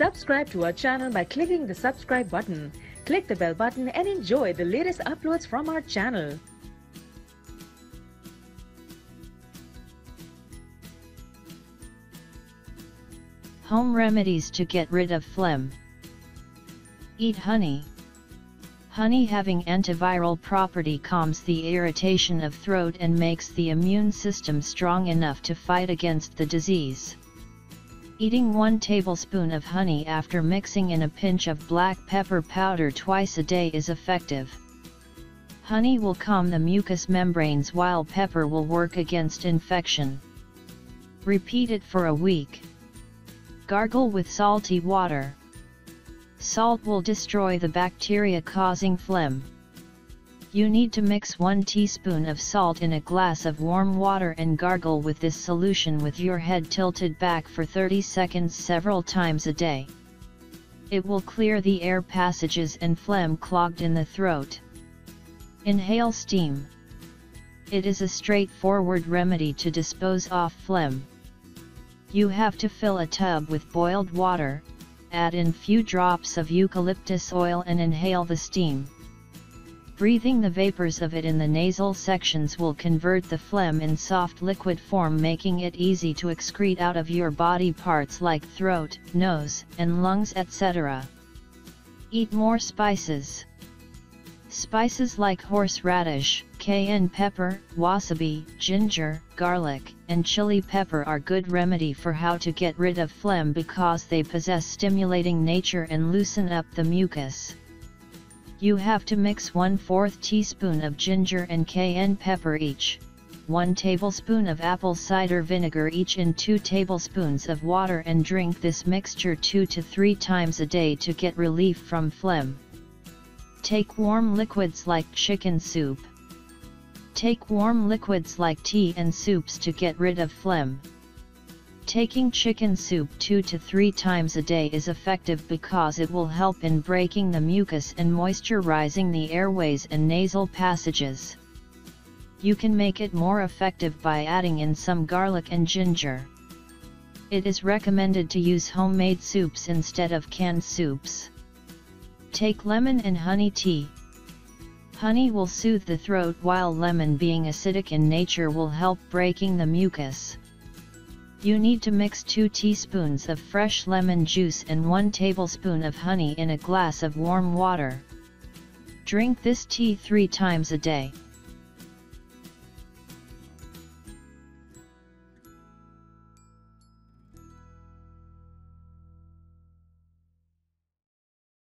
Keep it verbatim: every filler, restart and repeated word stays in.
Subscribe to our channel by clicking the subscribe button. Click the bell button and enjoy the latest uploads from our channel. Home remedies to get rid of phlegm. Eat honey. Honey having antiviral property calms the irritation of throat and makes the immune system strong enough to fight against the disease. Eating one tablespoon of honey after mixing in a pinch of black pepper powder twice a day is effective. Honey will calm the mucous membranes while pepper will work against infection. Repeat it for a week. Gargle with salty water. Salt will destroy the bacteria causing phlegm. You need to mix one teaspoon of salt in a glass of warm water and gargle with this solution with your head tilted back for thirty seconds several times a day. It will clear the air passages and phlegm clogged in the throat. Inhale steam. It is a straightforward remedy to dispose of phlegm. You have to fill a tub with boiled water, add in few drops of eucalyptus oil and inhale the steam. Breathing the vapors of it in the nasal sections will convert the phlegm in soft liquid form, making it easy to excrete out of your body parts like throat, nose, and lungs, et cetera. Eat more spices. Spices like horseradish, cayenne pepper, wasabi, ginger, garlic, and chili pepper are good remedy for how to get rid of phlegm because they possess stimulating nature and loosen up the mucus. You have to mix one fourth teaspoon of ginger and cayenne pepper each, one tablespoon of apple cider vinegar each in two tablespoons of water and drink this mixture two to three times a day to get relief from phlegm. Take warm liquids like chicken soup. Take warm liquids like tea and soups to get rid of phlegm. Taking chicken soup two to three times a day is effective because it will help in breaking the mucus and moisturizing the airways and nasal passages. You can make it more effective by adding in some garlic and ginger. It is recommended to use homemade soups instead of canned soups. Take lemon and honey tea. Honey will soothe the throat while lemon, being acidic in nature, will help breaking the mucus. You need to mix two teaspoons of fresh lemon juice and one tablespoon of honey in a glass of warm water. Drink this tea three times a day.